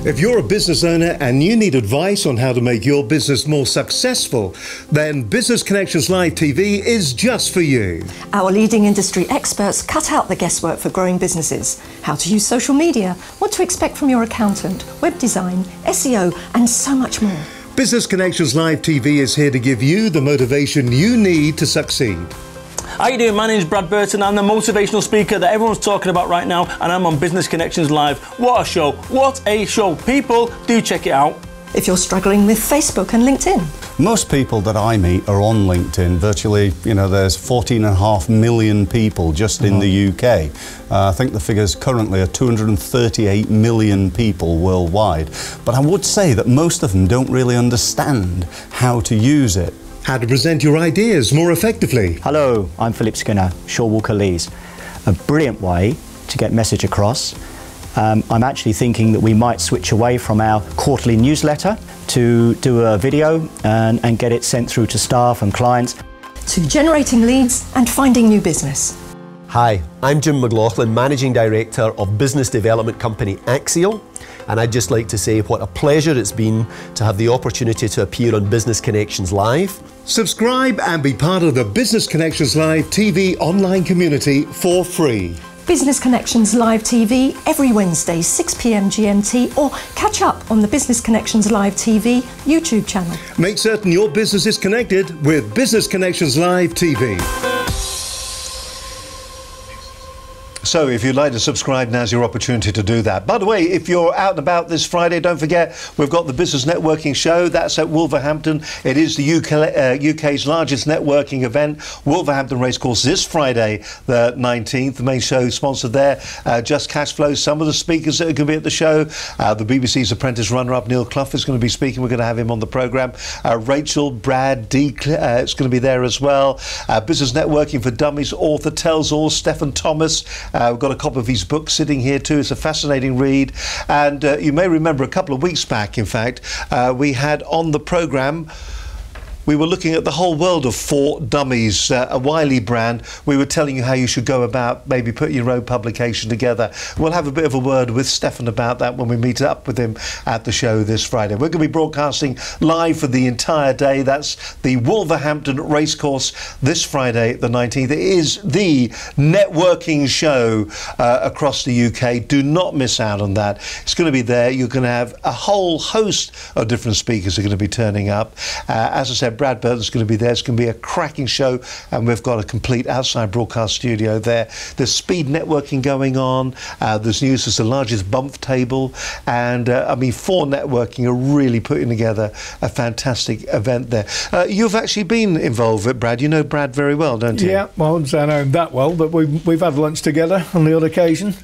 If you're a business owner and you need advice on how to make your business more successful, then Business Connections Live TV is just for you. Our leading industry experts cut out the guesswork for growing businesses. How to use social media, what to expect from your accountant, web design, SEO, and so much more. Business Connections Live TV is here to give you the motivation you need to succeed. How you doing? My name's Brad Burton. I'm the motivational speaker that everyone's talking about right now, and I'm on Business Connections Live. What a show. What a show. People, do check it out. If you're struggling with Facebook and LinkedIn. Most people that I meet are on LinkedIn. Virtually, there's 14.5 million people just in the UK. I think the figures currently are 238 million people worldwide. But I would say that most of them don't really understand how to use it. How to present your ideas more effectively. Hello, I'm Philip Skinner, Shaw Walker Lees. A brilliant way to get message across. I'm actually thinking that we might switch away from our quarterly newsletter to do a video and get it sent through to staff and clients. To generating leads and finding new business. Hi, I'm Jim McLaughlin, Managing Director of business development company Axial. And I'd just like to say what a pleasure it's been to have the opportunity to appear on Business Connections Live. Subscribe and be part of the Business Connections Live TV online community for free. Business Connections Live TV every Wednesday, 6 p.m. GMT, or catch up on the Business Connections Live TV YouTube channel. Make certain your business is connected with Business Connections Live TV. So if you'd like to subscribe, now's your opportunity to do that. By the way, if you're out and about this Friday, don't forget, we've got the Business Networking Show. That's at Wolverhampton. It is the UK's largest networking event, Wolverhampton Racecourse, this Friday, the 19th. The main show sponsored there, Just Cash Flow. Some of the speakers that are going to be at the show, the BBC's Apprentice runner-up, Neil Clough, is going to be speaking. We're going to have him on the programme. Rachel, Brad, Deakley, it's going to be there as well. Business Networking for Dummies author tells all, Stephen Thomas. We've got a copy of his book sitting here too. It's a fascinating read. And you may remember a couple of weeks back, in fact, we had on the programme we were looking at the whole world of For Dummies, a Wiley brand. We were telling you how you should go about maybe putting your own publication together. We'll have a bit of a word with Stephen about that when we meet up with him at the show this Friday. We're going to be broadcasting live for the entire day. That's the Wolverhampton Racecourse this Friday the 19th. It is the networking show across the UK. Do not miss out on that. It's going to be there. You're going to have a whole host of different speakers are going to be turning up. As I said, Brad Burton's going to be there. It's going to be a cracking show, and we've got a complete outside broadcast studio there. There's speed networking going on. There's news as the largest bump table, and I mean, Four Networking are really putting together a fantastic event there. You've actually been involved with Brad. You know Brad very well, don't you? Yeah, well, I wouldn't say I know him that well, but we've had lunch together on the odd occasion.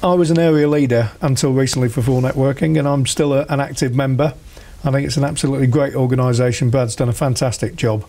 I was an area leader until recently for Four Networking, and I'm still an active member. I think it's an absolutely great organisation. Brad's done a fantastic job,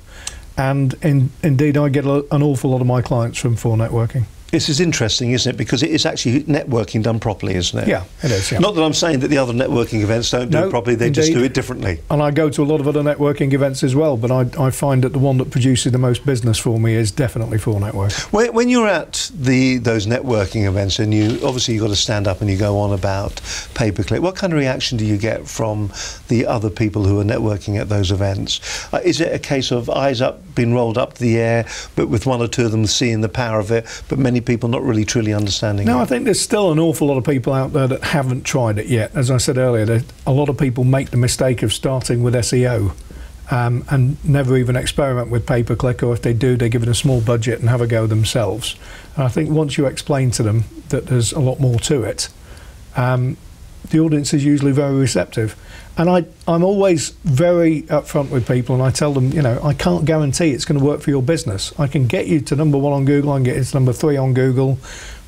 and indeed I get an awful lot of my clients from Four Networking. This is interesting, isn't it? Because it is actually networking done properly, isn't it? Yeah, it is. Yeah. Not that I'm saying that the other networking events don't do it properly, they just do it differently. And I go to a lot of other networking events as well, but I find that the one that produces the most business for me is definitely Four Networking. When you're at those networking events, and you've got to stand up and you go on about pay-per-click, what kind of reaction do you get from the other people who are networking at those events? Is it a case of eyes up, being rolled up to the air, but with one or two of them seeing the power of it, but many people not really truly understanding it? No, I think there's still an awful lot of people out there that haven't tried it yet. As I said earlier, a lot of people make the mistake of starting with SEO and never even experiment with pay-per-click, or if they do, they give it a small budget and have a go themselves. And I think once you explain to them that there's a lot more to it, the audience is usually very receptive. And I'm always very upfront with people, and I tell them, you know, I can't guarantee it's going to work for your business. I can get you to #1 on Google, I can get you to #3 on Google.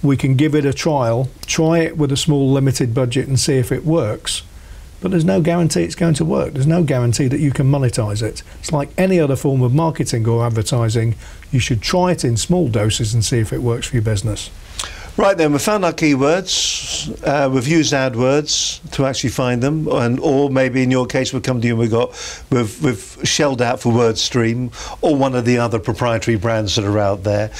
We can give it a trial, try it with a small limited budget and see if it works. But there's no guarantee it's going to work. There's no guarantee that you can monetize it. It's like any other form of marketing or advertising. You should try it in small doses and see if it works for your business. Right then, we've found our keywords, we've used AdWords to actually find them, or maybe in your case we've come to you and we've shelled out for WordStream or one of the other proprietary brands that are out there.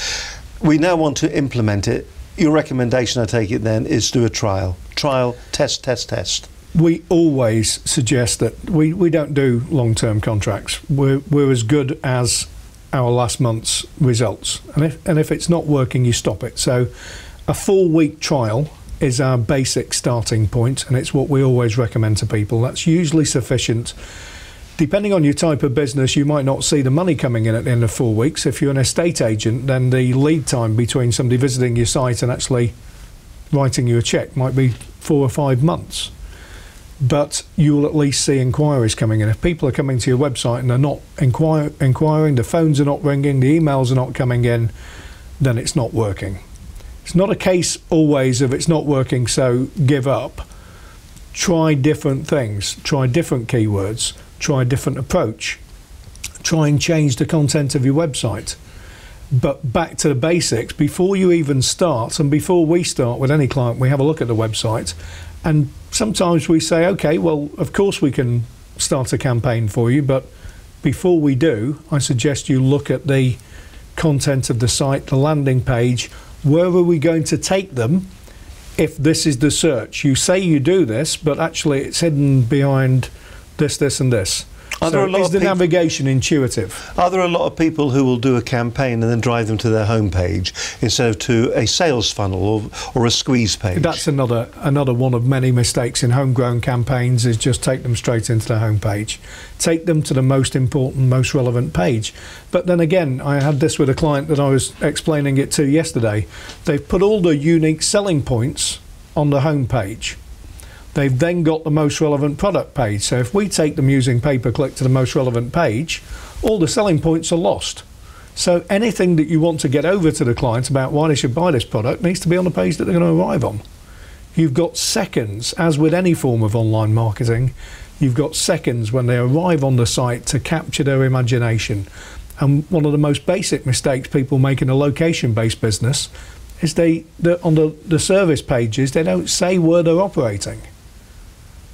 We now want to implement it. Your recommendation, I take it then, is do a trial. Trial, test. We always suggest that we don't do long-term contracts. We're as good as our last month's results. And if it's not working, you stop it. So a four-week trial is our basic starting point, and it's what we always recommend to people. That's usually sufficient. Depending on your type of business, you might not see the money coming in at the end of 4 weeks. If you're an estate agent, then the lead time between somebody visiting your site and actually writing you a cheque might be 4 or 5 months. But you will at least see inquiries coming in. If people are coming to your website and they're not inquiring, the phones are not ringing, the emails are not coming in, then it's not working. It's not a case always of it's not working, so give up. Try different things, try different keywords, try a different approach, try and change the content of your website. But back to the basics, before you even start, and before we start with any client, we have a look at the website, and sometimes we say, okay, well, of course we can start a campaign for you, but before we do, I suggest you look at the content of the site, the landing page. Where are we going to take them if this is the search? You say you do this, but actually it's hidden behind this, this and this. Is the navigation intuitive? Are there a lot of people who will do a campaign and then drive them to their homepage instead of to a sales funnel or a squeeze page? That's another one of many mistakes in homegrown campaigns, is just take them straight into the homepage. Take them to the most important, most relevant page. But then again, I had this with a client that I was explaining it to yesterday. They've put all the unique selling points on the homepage. They've then got the most relevant product page. So if we take them using pay-per-click to the most relevant page, all the selling points are lost. So anything that you want to get over to the client about why they should buy this product needs to be on the page that they're going to arrive on. You've got seconds, as with any form of online marketing, you've got seconds when they arrive on the site to capture their imagination. And one of the most basic mistakes people make in a location-based business is on the service pages, they don't say where they're operating.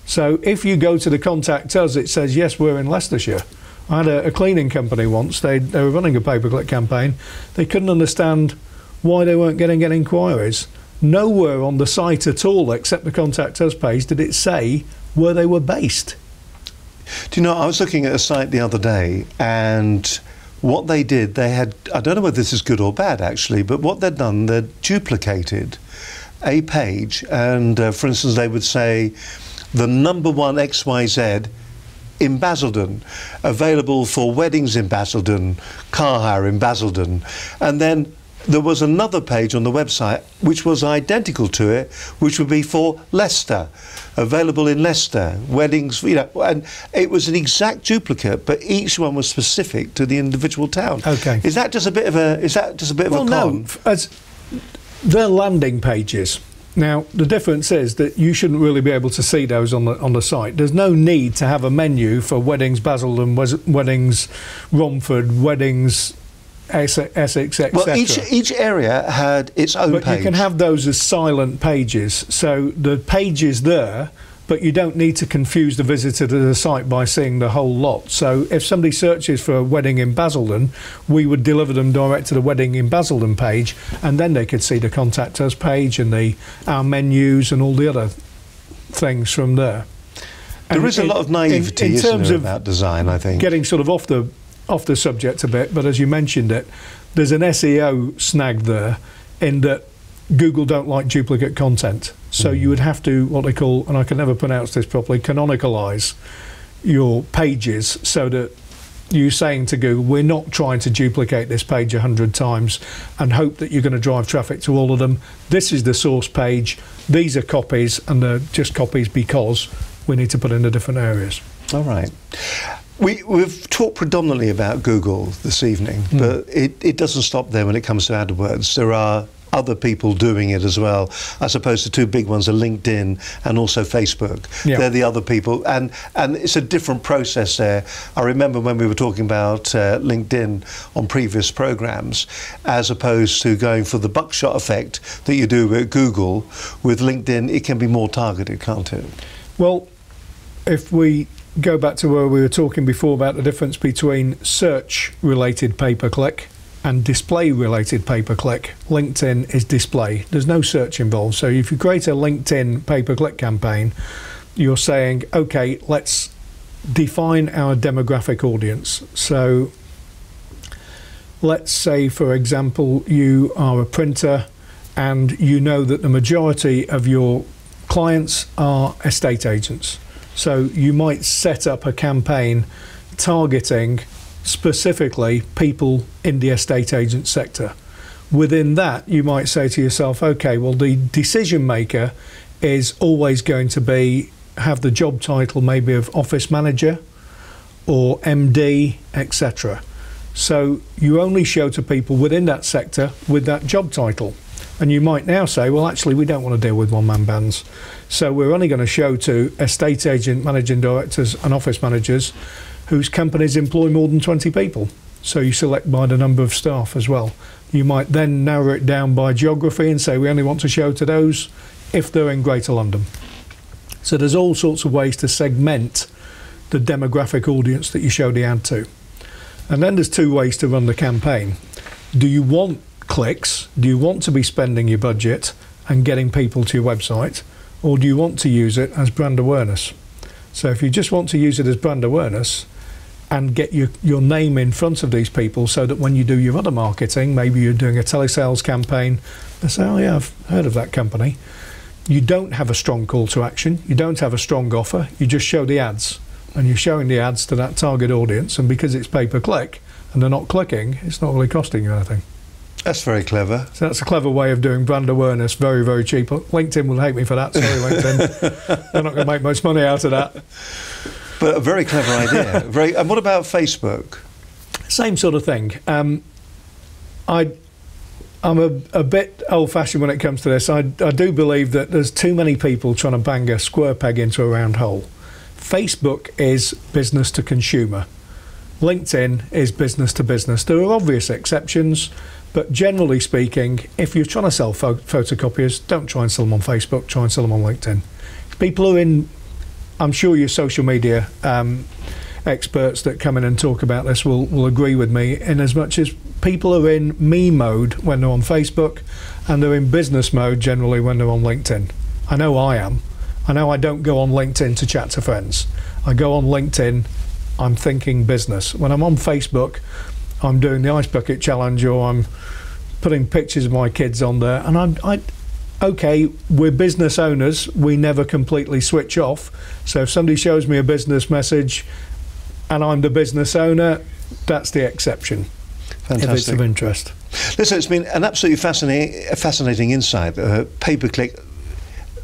So if you go to the contact us, it says, yes, we're in Leicestershire, I had a cleaning company once. They were running a pay-per-click campaign. They couldn't understand why they weren't getting inquiries. Nowhere on the site at all, except the Contact Us page, did it say where they were based. Do you know, I was looking at a site the other day, and what they did, they had, I don't know whether this is good or bad actually, but what they'd done, they'd duplicated a page, and for instance, they would say, the number one XYZ in Basildon, available for weddings in Basildon, car hire in Basildon, and then there was another page on the website which was identical to it, which would be for Leicester, available in Leicester, weddings, you know, and it was an exact duplicate, but each one was specific to the individual town. Okay. Is that just a bit of a, con? No, they're landing pages. Now, the difference is that you shouldn't really be able to see those on the site. There's no need to have a menu for weddings Basildon, weddings Romford, weddings Essex, etc. Well, each area had its own page. But you can have those as silent pages. So the page is there, but you don't need to confuse the visitor to the site by seeing the whole lot. So if somebody searches for a wedding in Basildon, we would deliver them direct to the wedding in Basildon page, and then they could see the Contact Us page and the our menus and all the other things from there. And there is a lot of naivety in terms of that design, I think. Getting sort of off the subject a bit, but as you mentioned it, there's an SEO snag there in that Google don't like duplicate content. So you would have to, what they call, and I can never pronounce this properly, canonicalize your pages so that you're saying to Google, we're not trying to duplicate this page 100 times and hope that you're going to drive traffic to all of them. This is the source page, these are copies, and they're just copies because we need to put in the different areas. All right. We've talked predominantly about Google this evening, but it doesn't stop there when it comes to AdWords. There are other people doing it as well. I suppose the two big ones are LinkedIn and also Facebook. Yeah. They're the other people, and it's a different process there. I remember when we were talking about LinkedIn on previous programs, as opposed to going for the buckshot effect that you do with Google, with LinkedIn it can be more targeted, can't it? Well, if we go back to where we were talking before about the difference between search-related pay-per-click and display-related pay-per-click, LinkedIn is display. There's no search involved. So if you create a LinkedIn pay-per-click campaign, you're saying, okay, let's define our demographic audience. So let's say, for example, you are a printer and you know that the majority of your clients are estate agents. So you might set up a campaign targeting specifically people in the estate agent sector. Within that, you might say to yourself, okay, well, the decision maker is always going to be, have the job title maybe of office manager or MD, etc. So you only show to people within that sector with that job title. And you might now say, well, actually, we don't want to deal with one-man bands. So we're only going to show to estate agent, managing directors and office managers whose companies employ more than 20 people. So you select by the number of staff as well. You might then narrow it down by geography and say, we only want to show to those if they're in Greater London. So there's all sorts of ways to segment the demographic audience that you show the ad to. And then there's two ways to run the campaign. Do you want clicks? Do you want to be spending your budget and getting people to your website, or do you want to use it as brand awareness? So if you just want to use it as brand awareness and get your name in front of these people so that when you do your other marketing, maybe you're doing a telesales campaign, they say, oh yeah, I've heard of that company. You don't have a strong call to action, you don't have a strong offer, you just show the ads, and you're showing the ads to that target audience, and because it's pay-per-click and they're not clicking, it's not really costing you anything. That's very clever. So that's a clever way of doing brand awareness, very, very cheap. LinkedIn will hate me for that, sorry LinkedIn. They're not going to make much money out of that. But a very clever idea. And what about Facebook? Same sort of thing. I'm a bit old-fashioned when it comes to this. I do believe that there's too many people trying to bang a square peg into a round hole. Facebook is business to consumer. LinkedIn is business to business. There are obvious exceptions, but generally speaking, if you're trying to sell photocopiers, don't try and sell them on Facebook, try and sell them on LinkedIn. People who are in, I'm sure your social media experts that come in and talk about this will agree with me, in as much as people are in me mode when they're on Facebook, and they're in business mode generally when they're on LinkedIn. I know I am. I know I don't go on LinkedIn to chat to friends. I go on LinkedIn, I'm thinking business. When I'm on Facebook, I'm doing the ice bucket challenge, or I'm putting pictures of my kids on there, and okay, we're business owners, we never completely switch off. So if somebody shows me a business message and I'm the business owner, that's the exception. Fantastic. If it's of interest. Listen, it's been an absolutely fascinating insight. Pay-per-click,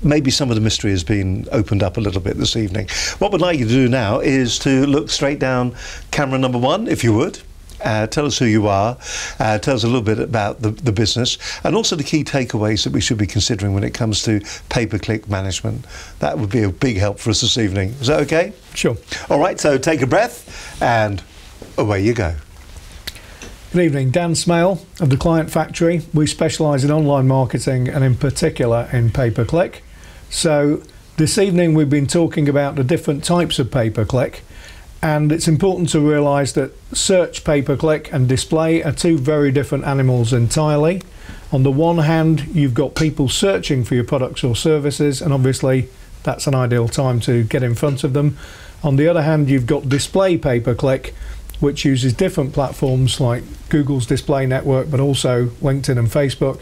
maybe some of the mystery has been opened up a little bit this evening. What we'd like you to do now is to look straight down camera number one, if you would. Tell us who you are, tell us a little bit about the business, and also the key takeaways that we should be considering when it comes to pay-per-click management. That would be a big help for us this evening. Is that okay? Sure. All right, so take a breath and away you go. Good evening, Dan Smale of the Client Factory. We specialise in online marketing, and in particular in pay-per-click. So this evening we've been talking about the different types of pay-per-click. And it's important to realise that search pay-per-click and display are two very different animals entirely. On the one hand, you've got people searching for your products or services, and obviously that's an ideal time to get in front of them. On the other hand, you've got display pay-per-click, which uses different platforms like Google's display network, but also LinkedIn and Facebook.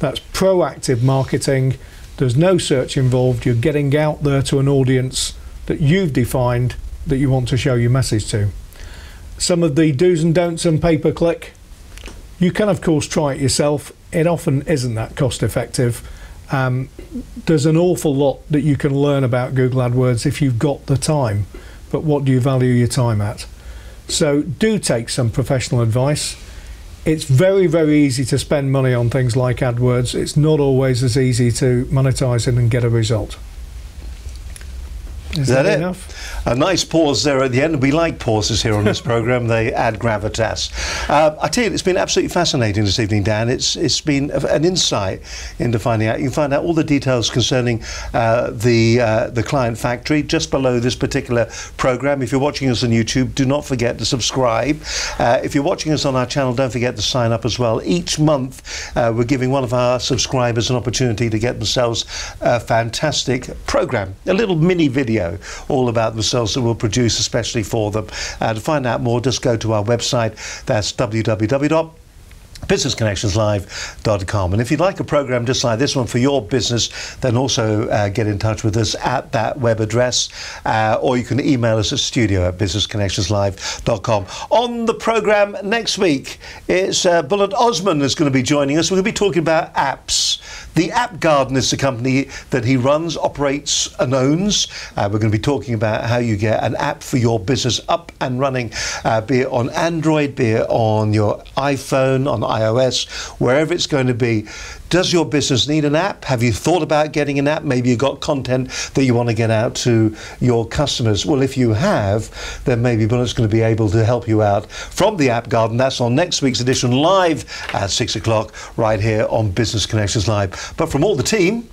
That's proactive marketing. There's no search involved. You're getting out there to an audience that you've defined, that you want to show your message to. Some of the do's and don'ts on pay-per-click. You can of course try it yourself. It often isn't that cost effective. There's an awful lot that you can learn about Google AdWords if you've got the time, but what do you value your time at? So do take some professional advice. It's very, very easy to spend money on things like AdWords. It's not always as easy to monetize it and get a result. Is that it? Enough? A nice pause there at the end. We like pauses here on this programme. They add gravitas. I tell you, it's been absolutely fascinating this evening, Dan. It's been an insight into finding out. You can find out all the details concerning the Client Factory just below this particular programme. If you're watching us on YouTube, do not forget to subscribe. If you're watching us on our channel, don't forget to sign up as well. Each month, we're giving one of our subscribers an opportunity to get themselves a fantastic programme, a little mini video all about themselves that we'll produce especially for them. To find out more, just go to our website. That's www.businessconnectionslive.com. And if you'd like a program just like this one for your business, then also get in touch with us at that web address, or you can email us at studio@businessconnectionslive.com. On the program next week, it's Bullard Osman that's going to be joining us. We're going to be talking about apps. The App Garden is the company that he runs, operates and owns. We're going to be talking about how you get an app for your business up and running, be it on Android, be it on your iPhone, on iOS, wherever it's going to be. Does your business need an app? Have you thought about getting an app? Maybe you've got content that you want to get out to your customers. Well, if you have, then maybe Bullard's going to be able to help you out from the App Garden. That's on next week's edition, live at 6 o'clock, right here on Business Connections Live. But from all the team,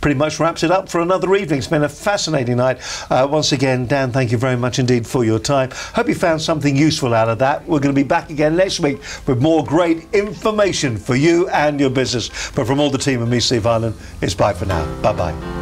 pretty much wraps it up for another evening. It's been a fascinating night. Once again, Dan, thank you very much indeed for your time. Hope you found something useful out of that. We're going to be back again next week with more great information for you and your business. But from all the team and me, Steve Harland, it's bye for now. Bye-bye.